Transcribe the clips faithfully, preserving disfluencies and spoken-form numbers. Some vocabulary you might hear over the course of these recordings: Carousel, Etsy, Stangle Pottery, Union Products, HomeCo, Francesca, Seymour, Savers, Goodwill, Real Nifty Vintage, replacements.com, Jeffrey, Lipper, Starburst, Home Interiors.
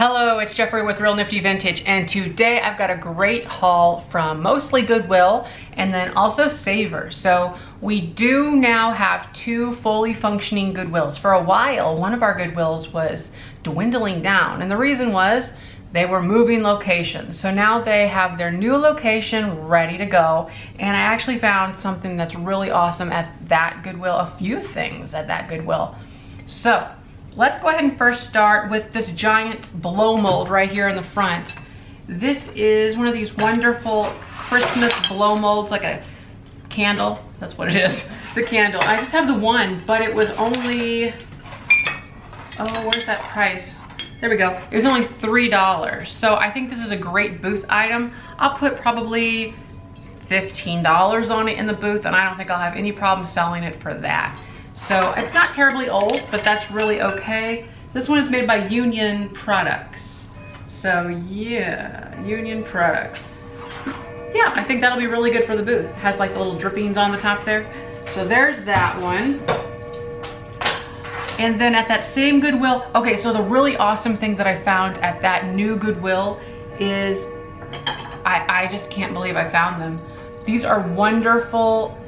Hello, it's Jeffrey with Real Nifty Vintage, and today I've got a great haul from mostly Goodwill and then also Savers. So we do now have two fully functioning Goodwills. For a while, one of our Goodwills was dwindling down, and the reason was they were moving locations. So now they have their new location ready to go, and I actually found something that's really awesome at that Goodwill, a few things at that Goodwill. So let's go ahead and first start with this giant blow mold right here in the front. This is one of these wonderful Christmas blow molds, like a candle. That's what it is, the candle. I just have the one, but it was only, oh, where's that price? There we go. It was only three dollars. So I think this is a great booth item. I'll put probably fifteen dollars on it in the booth, and I don't think I'll have any problem selling it for that. So it's not terribly old, but that's really okay. This one is made by Union Products. So yeah, Union Products. Yeah, I think that'll be really good for the booth. It has like the little drippings on the top there. So there's that one. And then at that same Goodwill, okay, so the really awesome thing that I found at that new Goodwill is, I, I just can't believe I found them. These are wonderful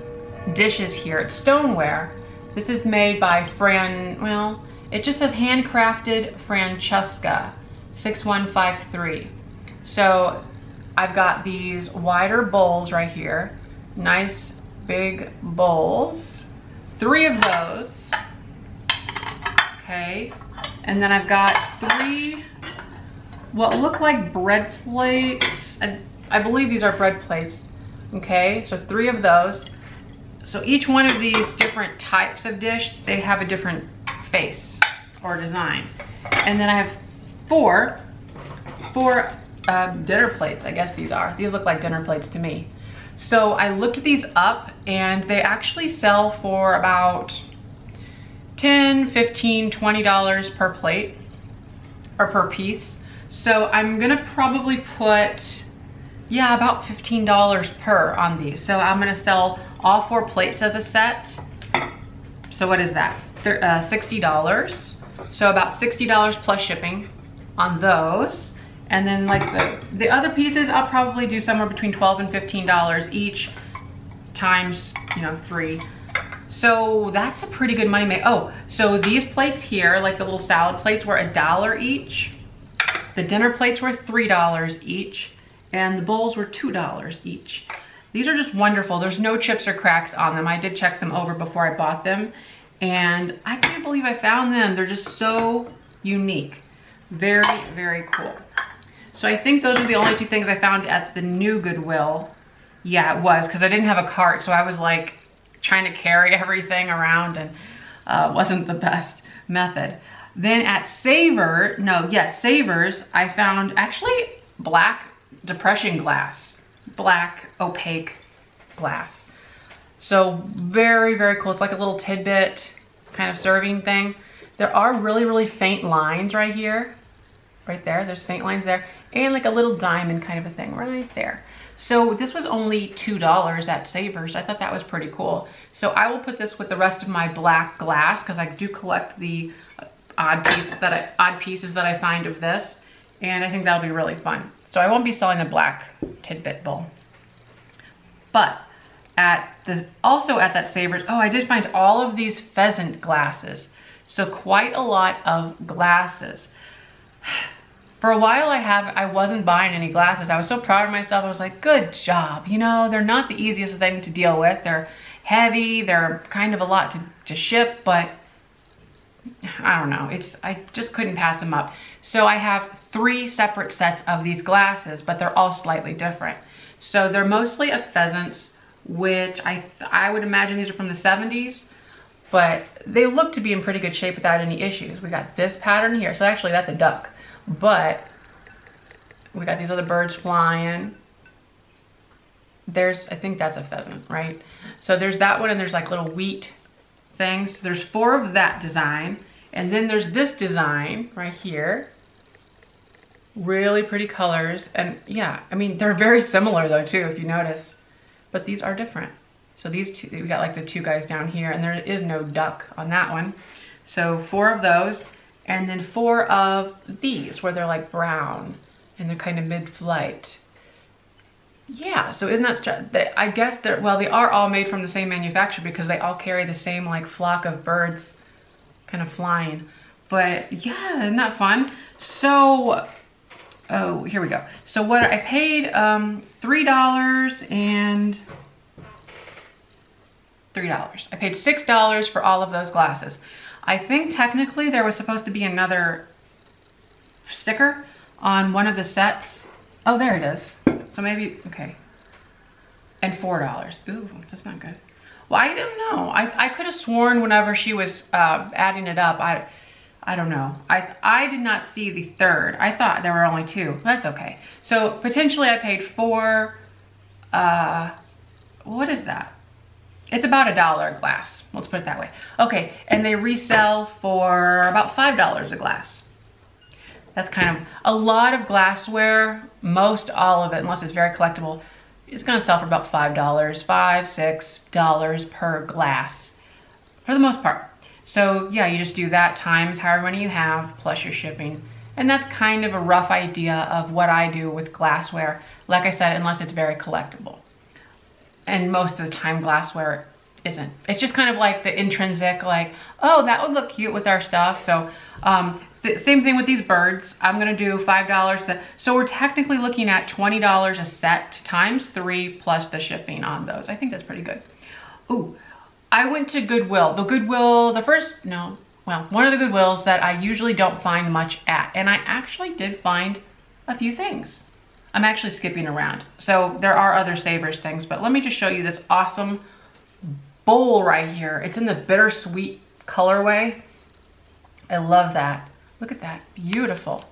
dishes here. It's stoneware. This is made by Fran, well, it just says handcrafted Francesca, six one five three. So I've got these wider bowls right here. Nice big bowls. Three of those. Okay, and then I've got three what look like bread plates. I, I believe these are bread plates. Okay, so three of those. So each one of these different types of dish, they have a different face or design. And then I have four, four um, dinner plates, I guess these are. These look like dinner plates to me. So I looked these up, and they actually sell for about ten, fifteen, twenty dollars per plate or per piece. So I'm gonna probably put, yeah, about fifteen dollars per on these. So I'm gonna sell all four plates as a set. So what is that? They're, uh, sixty dollars. So about sixty dollars plus shipping on those. And then like the, the other pieces, I'll probably do somewhere between twelve and fifteen dollars each times, you know, three. So that's a pretty good money make. Oh, so these plates here, like the little salad plates, were a dollar each. The dinner plates were three dollars each. And the bowls were two dollars each. These are just wonderful. There's no chips or cracks on them. I did check them over before I bought them, and I can't believe I found them. They're just so unique. Very, very cool. So I think those are the only two things I found at the new Goodwill. Yeah, it was, because I didn't have a cart, so I was like, trying to carry everything around, and uh, wasn't the best method. Then at Saver, no, yes, Savers, I found actually black depression glass, black opaque glass. So very, very cool. It's like a little tidbit kind of serving thing. There are really, really faint lines right here, right there. There's faint lines there, and like a little diamond kind of a thing right there. So this was only two dollars at Savers. I thought that was pretty cool. So I will put this with the rest of my black glass, because I do collect the odd pieces that I, odd pieces that I find of this, and I think that'll be really fun. So I won't be selling the black tidbit bowl. But at this, also at that Savers, oh, I did find all of these pheasant glasses. So quite a lot of glasses. For a while I have, I wasn't buying any glasses. I was so proud of myself. I was like, good job. You know, they're not the easiest thing to deal with. They're heavy. They're kind of a lot to, to ship, but I don't know. It's, I just couldn't pass them up. So I have three separate sets of these glasses, but they're all slightly different. So they're mostly of pheasants, which I, I would imagine these are from the seventies, but they look to be in pretty good shape without any issues. We got this pattern here. So actually that's a duck. But we got these other birds flying. There's, I think that's a pheasant, right? So there's that one, and there's like little wheat things. There's four of that design. And then there's this design right here. Really pretty colors. And yeah, I mean, they're very similar though too, if you notice, but these are different. So these two, we got like the two guys down here, and there is no duck on that one. So four of those. and then four of these where they're like brown and they're kind of mid-flight. Yeah, so isn't that, I guess they're, well, they are all made from the same manufacturer because they all carry the same like flock of birds kind of flying. But yeah, isn't that fun? So, oh, here we go. So what I paid, um, three dollars and three dollars. I paid six dollars for all of those glasses. I think technically there was supposed to be another sticker on one of the sets. Oh, there it is. So maybe, okay. And four dollars. Ooh, that's not good. Well, I don't know. I, I could have sworn whenever she was uh, adding it up, I I don't know. I, I did not see the third. I thought there were only two. That's okay. So potentially I paid four, uh, what is that? It's about a dollar a glass. Let's put it that way. Okay, and they resell for about five dollars a glass. That's kind of a lot of glassware. Most all of it, unless it's very collectible, is gonna sell for about five dollars, five, six dollars per glass for the most part. So yeah, you just do that times however many you have plus your shipping. And that's kind of a rough idea of what I do with glassware. Like I said, unless it's very collectible. And most of the time glassware isn't. It's just kind of like the intrinsic, like, oh, that would look cute with our stuff. So um, the same thing with these birds. I'm gonna do five dollars. So we're technically looking at twenty dollars a set times three plus the shipping on those. I think that's pretty good. Ooh, I went to Goodwill. The Goodwill, the first, no, well, one of the Goodwills that I usually don't find much at. And I actually did find a few things. I'm actually skipping around. So there are other Savers things, but let me just show you this awesome bowl right here. It's in the bittersweet colorway. I love that. Look at that, beautiful.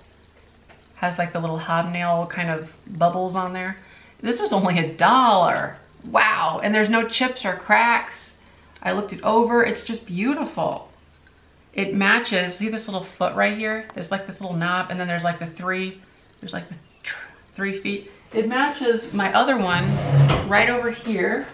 Has like the little hobnail kind of bubbles on there. This was only a dollar, wow. And there's no chips or cracks. I looked it over, it's just beautiful. It matches, see this little foot right here? There's like this little knob and then there's like the three, there's like the three feet. It matches my other one right over here.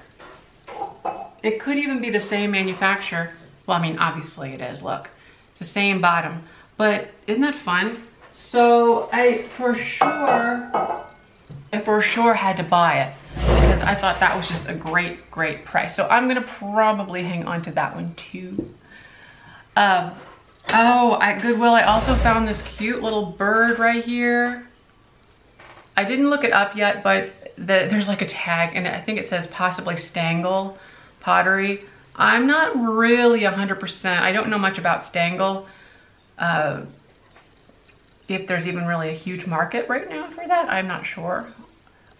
It could even be the same manufacturer. Well, I mean, obviously it is, look. It's the same bottom, but isn't that fun? So I for sure, I for sure had to buy it because I thought that was just a great, great price. So I'm gonna probably hang on to that one too. Um, oh, at Goodwill, I also found this cute little bird right here. I didn't look it up yet, but the, there's like a tag and I think it says possibly Stangle Pottery. I'm not really one hundred percent. I don't know much about Stangle. Uh, if there's even really a huge market right now for that, I'm not sure.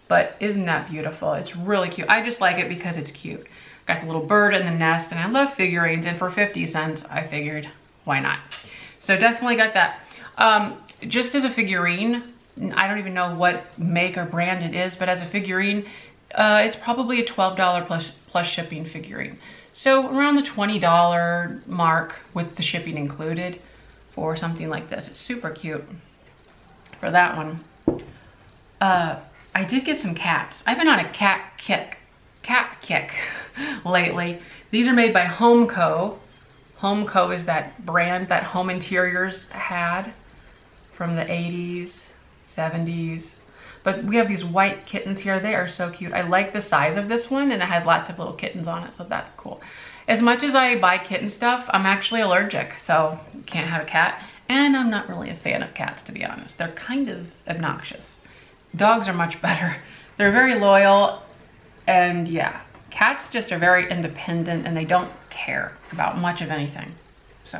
But isn't that beautiful? It's really cute. I just like it because it's cute. Got the little bird in the nest and I love figurines, and for fifty cents, I figured, why not? So definitely got that. Um, just as a figurine, I don't even know what make or brand it is, but as a figurine, uh, it's probably a twelve dollar plus, plus shipping figurine. So around the twenty dollar mark with the shipping included for something like this. It's super cute for that one. Uh, I did get some cats. I've been on a cat kick, cat kick lately. These are made by HomeCo. HomeCo is that brand that Home Interiors had from the eighties, seventies, but we have these white kittens here. They are so cute. I like the size of this one and it has lots of little kittens on it, so that's cool. As much as I buy kitten stuff, I'm actually allergic, so can't have a cat, and I'm not really a fan of cats, to be honest. They're kind of obnoxious. Dogs are much better. They're very loyal, and yeah, cats just are very independent and they don't care about much of anything. So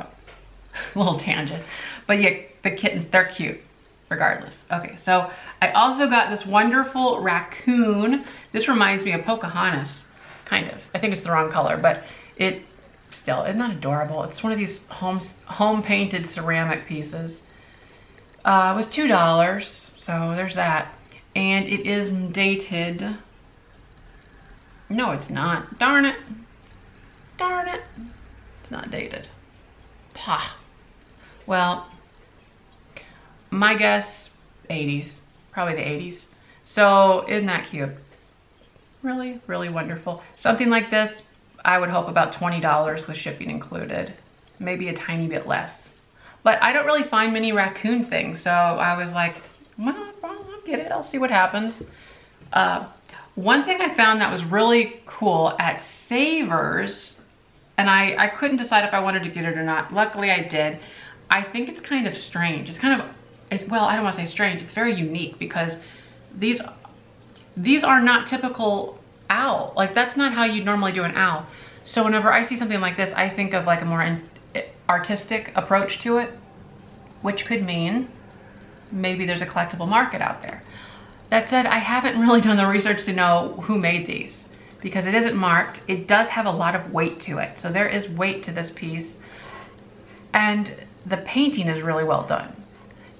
a little tangent, but yeah, the kittens, they're cute regardless. Okay, so I also got this wonderful raccoon. This reminds me of Pocahontas, kind of. I think it's the wrong color, but it still, isn't that adorable? It's one of these home, home painted ceramic pieces. Uh, it was two dollars, so there's that. And it is dated, no it's not, darn it, darn it. It's not dated, pah. Well, my guess, eighties, probably the eighties. So isn't that cute? Really, really wonderful. Something like this, I would hope about twenty dollars with shipping included, maybe a tiny bit less. But I don't really find many raccoon things, so I was like, well, I'll get it, I'll see what happens. Uh, one thing I found that was really cool at Savers, and I, I couldn't decide if I wanted to get it or not. Luckily I did. I think it's kind of strange. It's kind of, it's, well, I don't want to say strange. It's very unique because these, these are not typical owl. Like, that's not how you'd normally do an owl. So whenever I see something like this, I think of like a more in, artistic approach to it, which could mean maybe there's a collectible market out there. That said, I haven't really done the research to know who made these because it isn't marked. It does have a lot of weight to it. So there is weight to this piece. And the painting is really well done.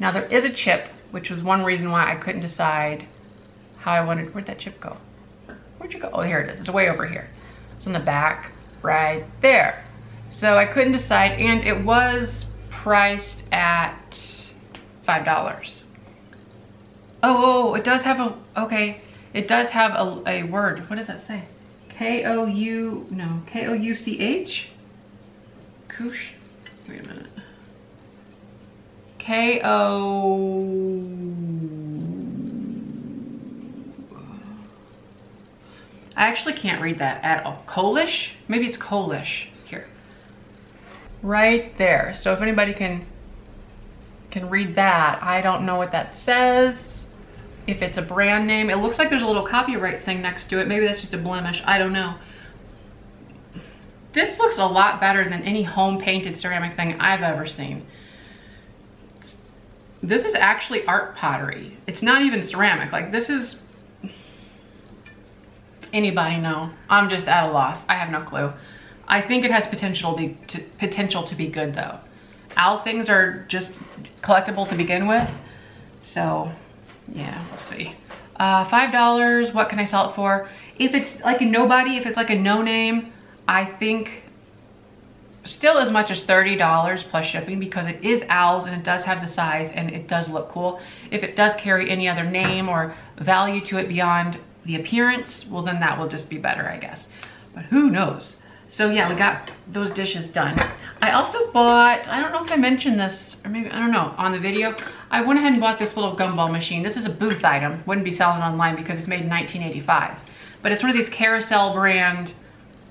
Now there is a chip, which was one reason why I couldn't decide how I wanted, where'd that chip go? Where'd you go? Oh, here it is, it's way over here. It's on the back, right there. So I couldn't decide, and it was priced at five dollars. Oh, it does have a, okay. It does have a, a word. What does that say? K O U, no, K O U C H? Koosh, wait a minute. K O, I actually can't read that at all. Polish? Maybe it's Polish. Here. Right there. So if anybody can can read that, I don't know what that says. If it's a brand name, it looks like there's a little copyright thing next to it. Maybe that's just a blemish. I don't know. This looks a lot better than any home painted ceramic thing I've ever seen. This is actually art pottery. It's not even ceramic. Like, this is, anybody know? I'm just at a loss. I have no clue. I think it has potential to be, to, potential to be good though. Owl things are just collectible to begin with. So yeah, we'll see. Uh, five dollars, what can I sell it for? If it's like a nobody, if it's like a no name, I think still as much as thirty dollars plus shipping because it is owls and it does have the size and it does look cool. If it does carry any other name or value to it beyond the appearance, well then that will just be better, I guess. But who knows? So yeah, we got those dishes done. I also bought, I don't know if I mentioned this, or maybe, I don't know, on the video, I went ahead and bought this little gumball machine. This is a booth item. Wouldn't be selling online because it's made in nineteen eighty-five. But it's one of these Carousel brand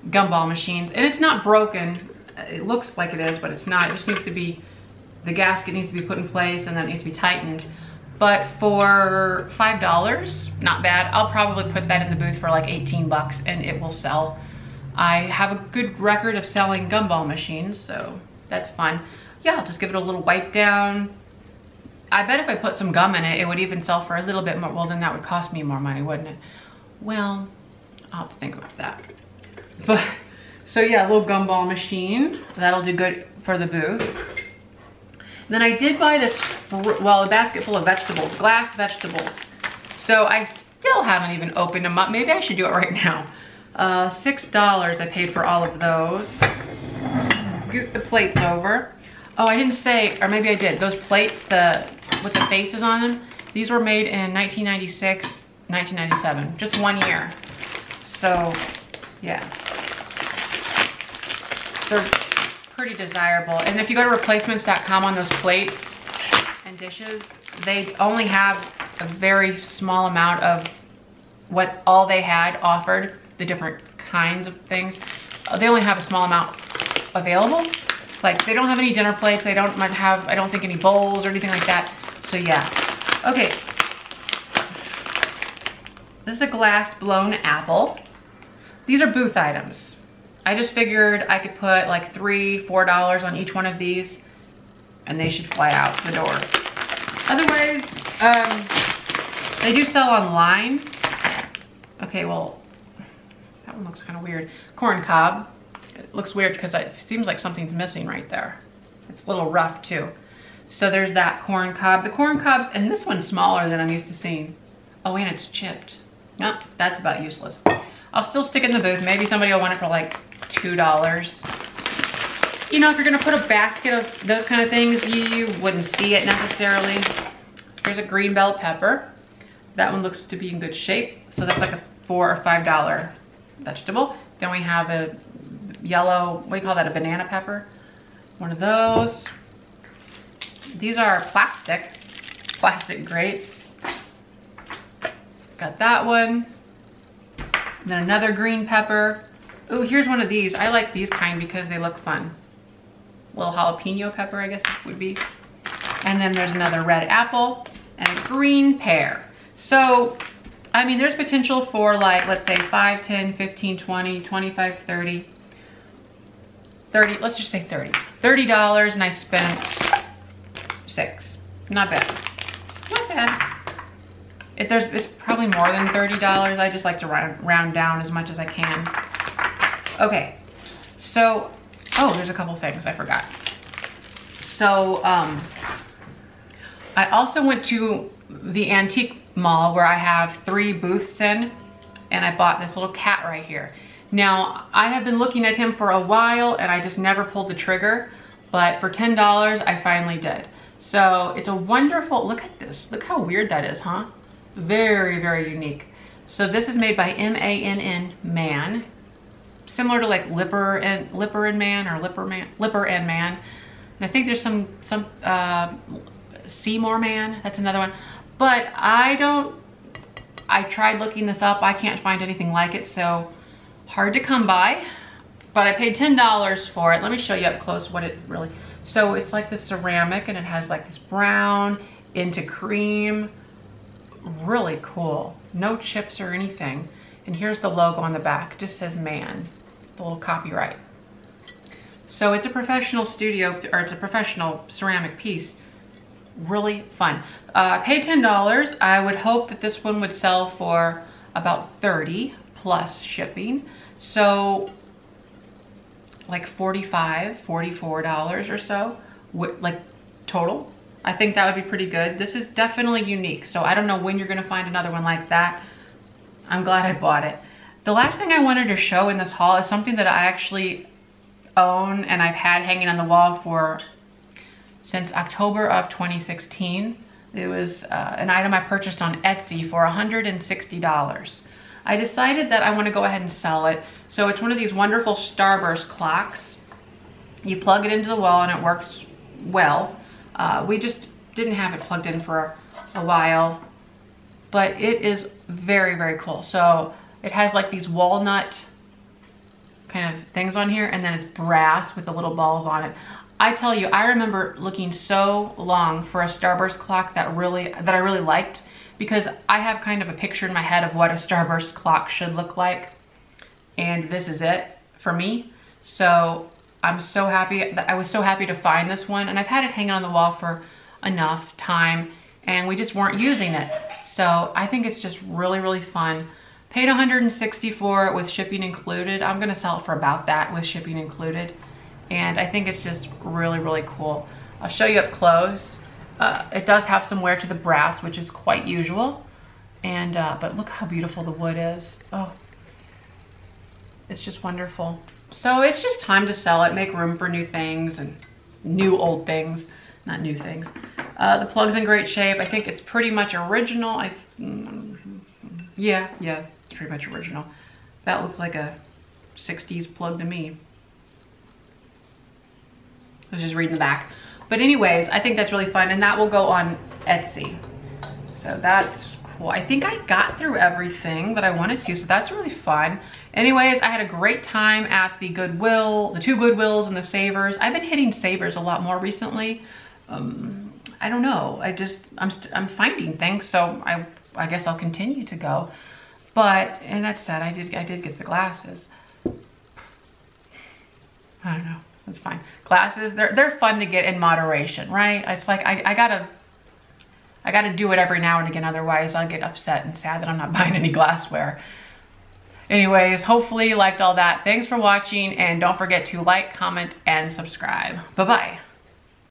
gumball machines. And it's not broken. It looks like it is, but it's not. It just needs to be, the gasket needs to be put in place and then it needs to be tightened. But for five dollars, not bad. I'll probably put that in the booth for like eighteen bucks and it will sell. I have a good record of selling gumball machines, so that's fun. Yeah, I'll just give it a little wipe down. I bet if I put some gum in it, it would even sell for a little bit more. Well, then that would cost me more money, wouldn't it? Well, I'll have to think about that. But, so yeah, a little gumball machine. That'll do good for the booth. Then I did buy this, well, a basket full of vegetables, glass vegetables. So I still haven't even opened them up. Maybe I should do it right now. Uh, six dollars I paid for all of those. Scoot the plates over. Oh, I didn't say, or maybe I did. Those plates, the with the faces on them, these were made in nineteen ninety-six, nineteen ninety-seven, just one year. So, yeah. They're pretty desirable. And if you go to replacements dot com on those plates and dishes, they only have a very small amount of what all they had offered, the different kinds of things. They only have a small amount available. Like, they don't have any dinner plates. They don't might have, I don't think, any bowls or anything like that. So yeah. Okay. This is a glass blown apple. These are booth items. I just figured I could put like three, four dollars on each one of these and they should fly out the door. Otherwise, um, they do sell online. Okay, well, that one looks kind of weird. Corn cob. It looks weird because it seems like something's missing right there. It's a little rough too. So there's that corn cob. The corn cobs, and this one's smaller than I'm used to seeing. Oh, and it's chipped. Nope, that's about useless. I'll still stick it in the booth. Maybe somebody will want it for like two dollars. You know, if you're gonna put a basket of those kind of things, you wouldn't see it necessarily. Here's a green bell pepper. That one looks to be in good shape. So that's like a four or five dollar vegetable. Then we have a yellow, what do you call that? A banana pepper. One of those. These are plastic, plastic grates. Got that one. And then another green pepper. Oh, here's one of these. I like these kind because they look fun. Little jalapeno pepper, I guess it would be. And then there's another red apple and a green pear. So, I mean, there's potential for like, let's say five, ten, fifteen, twenty, twenty-five, thirty, thirty, let's just say thirty. thirty dollars and I spent six. Not bad, not bad. If there's, it's probably more than thirty dollars. I just like to round, round down as much as I can. Okay, so, oh, there's a couple things I forgot. So, um, I also went to the antique mall where I have three booths in, and I bought this little cat right here. Now, I have been looking at him for a while and I just never pulled the trigger, but for ten dollars, I finally did. So it's a wonderful, look at this. Look how weird that is, huh? Very, very unique. So this is made by M A N N, Man. Similar to like Lipper and Lipper and Man or Lipper Man, Lipper and Man. And I think there's some, some uh, Seymour Man, that's another one. But I don't, I tried looking this up. I can't find anything like it, so hard to come by. But I paid ten dollars for it. Let me show you up close what it really, so it's like the ceramic and it has like this brown into cream. Really cool. No chips or anything. And here's the logo on the back. It just says Man, the little copyright. So it's a professional studio, or it's a professional ceramic piece. Really fun. Uh, I paid ten dollars. I would hope that this one would sell for about thirty plus shipping. So like forty-five, forty-four dollars or so, like total. I think that would be pretty good. This is definitely unique. So I don't know when you're gonna find another one like that. I'm glad I bought it. The last thing I wanted to show in this haul is something that I actually own and I've had hanging on the wall for since October of twenty sixteen. It was uh, an item I purchased on Etsy for one hundred sixty dollars. I decided that I want to go ahead and sell it. So it's one of these wonderful Starburst clocks. You plug it into the wall and it works well. Uh, we just didn't have it plugged in for a while, but it is very, very cool. So it has like these walnut kind of things on here, and then it's brass with the little balls on it. I tell you, I remember looking so long for a Starburst clock that really, that I really liked, because I have kind of a picture in my head of what a Starburst clock should look like, and this is it for me. So I'm so happy that I was so happy to find this one, and I've had it hanging on the wall for enough time, and we just weren't using it. So I think it's just really, really fun. Paid one hundred sixty-four dollars with shipping included. I'm gonna sell it for about that with shipping included. And I think it's just really, really cool. I'll show you up close. Uh, it does have some wear to the brass, which is quite usual. And, uh, but look how beautiful the wood is. Oh, it's just wonderful. So it's just time to sell it, make room for new things and new old things, not new things. Uh, the plug's in great shape. I think it's pretty much original. I, yeah, yeah, it's pretty much original. That looks like a sixties plug to me. I was just reading the back. But anyways, I think that's really fun, and that will go on Etsy. So that's cool. I think I got through everything that I wanted to, so that's really fun. Anyways, I had a great time at the Goodwill, the two Goodwills and the Savers. I've been hitting Savers a lot more recently. Um, I don't know, I just, I'm, I'm finding things, so I, I guess I'll continue to go. But, and that said, I did, I did get the glasses. I don't know. It's fine. Glasses, they're, they're fun to get in moderation, right? It's like, I, I gotta, I gotta do it every now and again. Otherwise I'll get upset and sad that I'm not buying any glassware. Anyways, hopefully you liked all that. Thanks for watching, and don't forget to like, comment, and subscribe. Bye-bye.